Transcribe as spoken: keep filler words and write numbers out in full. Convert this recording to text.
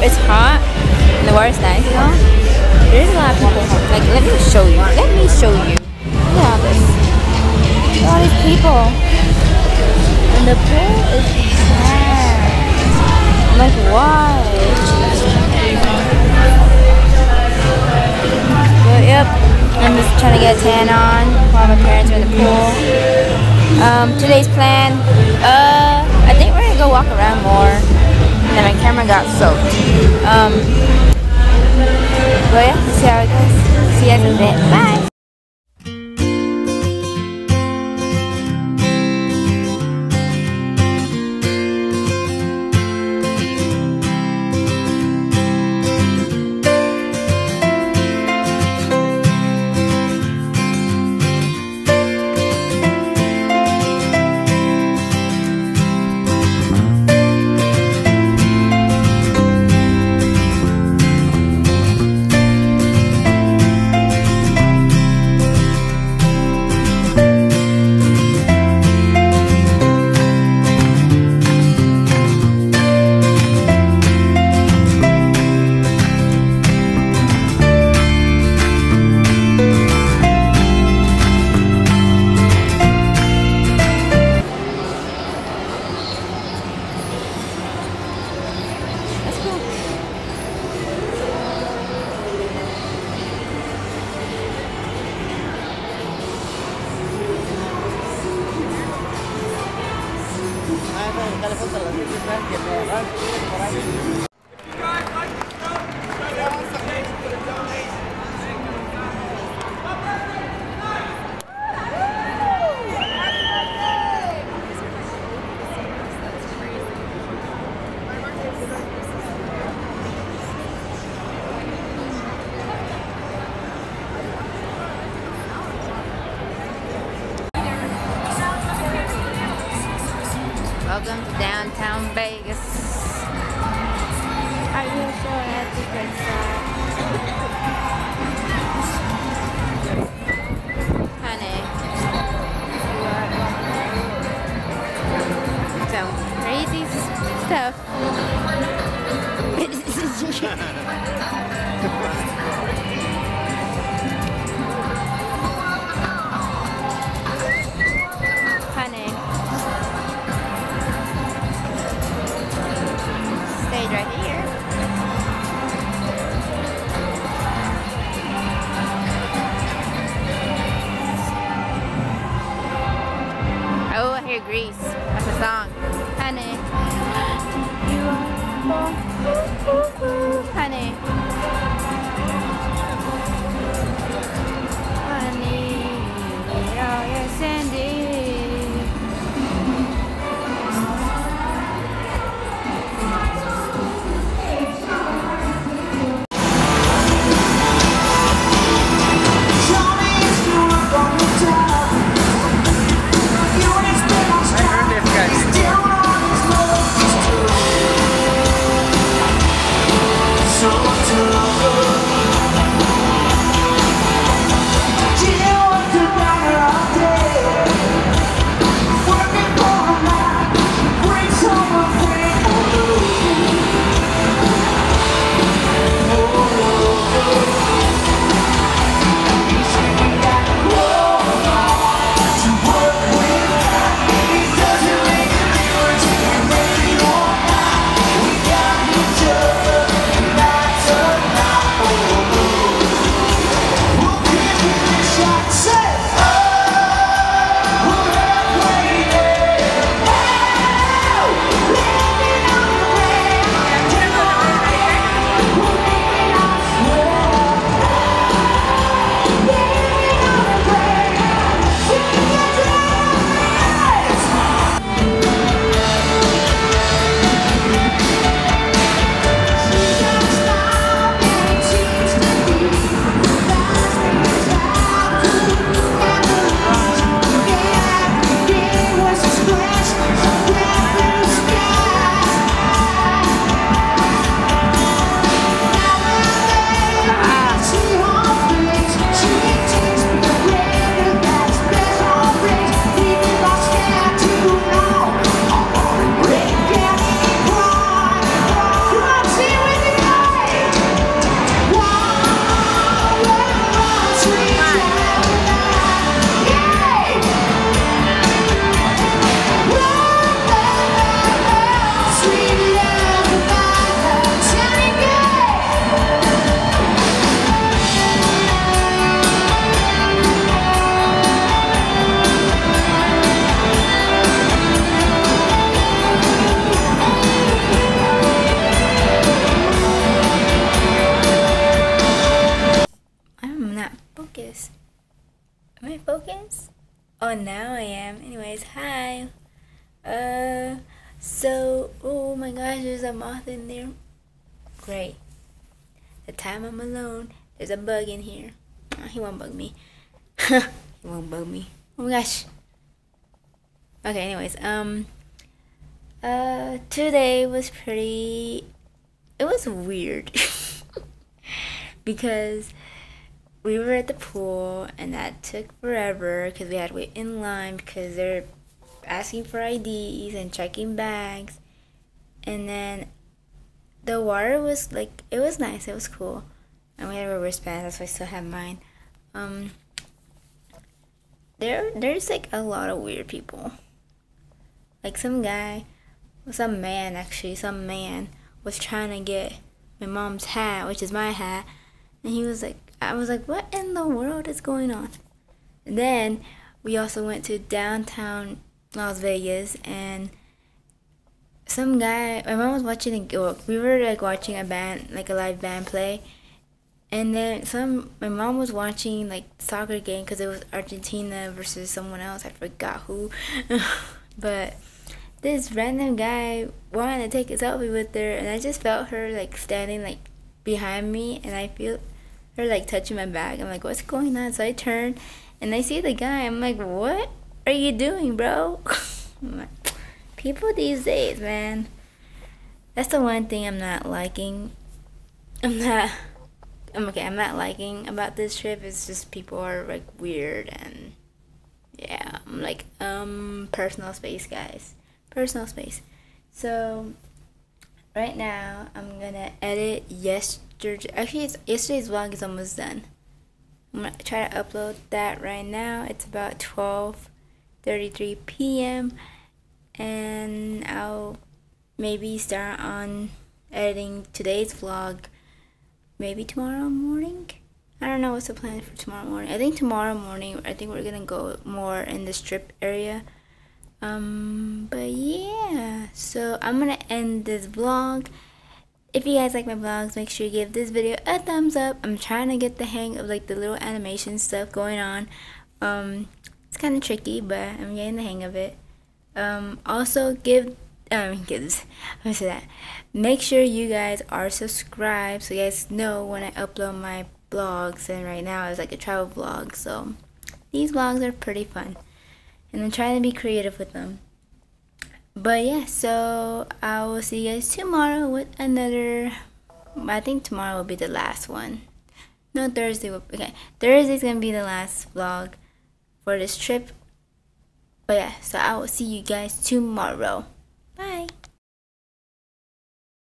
It's hot and the water's nice, you know? There's a lot of people home. Like, let me show you. Let me show you. Look at all this. Look at all these people. And the pool is sad. I'm like, why? But yep. I'm just trying to get a tan on while my parents are in the pool. Um, today's plan. Uh, I think we're gonna go walk around more. And my camera got soaked. Um, but yeah, see how it goes. See you guys in a bit. Bye! Welcome to downtown Vegas. Are you sure I have to get started? Honey. Some crazy stuff. Honey. Right here. Oh, I hear Grease. That's a song. Honey. You are honey. Honey. Oh, you're Sandy. Guys. Oh, now I am. Anyways, hi. Uh, so, oh my gosh, there's a moth in there. Great. The time I'm alone, there's a bug in here. Oh, he won't bug me. He won't bug me. Oh my gosh. Okay, anyways, um, uh, today was pretty, it was weird. Because we were at the pool, and that took forever because we had to wait in line because they're asking for I Ds and checking bags. And then the water was like, it was nice, it was cool. And we had rubber wristbands, that's why I still have mine. Um, there, there's like a lot of weird people. Like some guy, some man actually, some man was trying to get my mom's hat, which is my hat. And he was like, I was like, what in the world is going on? And then we also went to downtown Las Vegas, and some guy, my mom was watching, we were like watching a band, like a live band play. And then some, my mom was watching like soccer game because it was Argentina versus someone else. I forgot who. But this random guy wanted to take a selfie with her, and I just felt her like standing like behind me, and I feel her like touching my back. I'm like, what's going on? So I turn and I see the guy. I'm like, what are you doing, bro? I'm like, people these days, man. That's the one thing I'm not liking. I'm not. I'm okay. I'm not liking about this trip. It's just people are like weird, and yeah. I'm like, um, personal space, guys. Personal space. So right now, I'm gonna edit yesterday. Actually, it's, yesterday's vlog is almost done. I'm gonna try to upload that right now. It's about twelve thirty-three p m and I'll maybe start on editing today's vlog. Maybe tomorrow morning. I don't know what's the plan for tomorrow morning. I think tomorrow morning. I think we're gonna go more in the strip area. Um but yeah, so I'm gonna end this vlog. If you guys like my vlogs, make sure you give this video a thumbs up. I'm trying to get the hang of like the little animation stuff going on. Um it's kind of tricky, but I'm getting the hang of it. Um also give um gives I say that make sure you guys are subscribed so you guys know when I upload my vlogs. And right now it's like a travel vlog, so these vlogs are pretty fun. And I'm trying to be creative with them. But yeah, so I will see you guys tomorrow with another. I think tomorrow will be the last one. No, Thursday will. Okay, Thursday's gonna be the last vlog for this trip. But yeah, so I will see you guys tomorrow.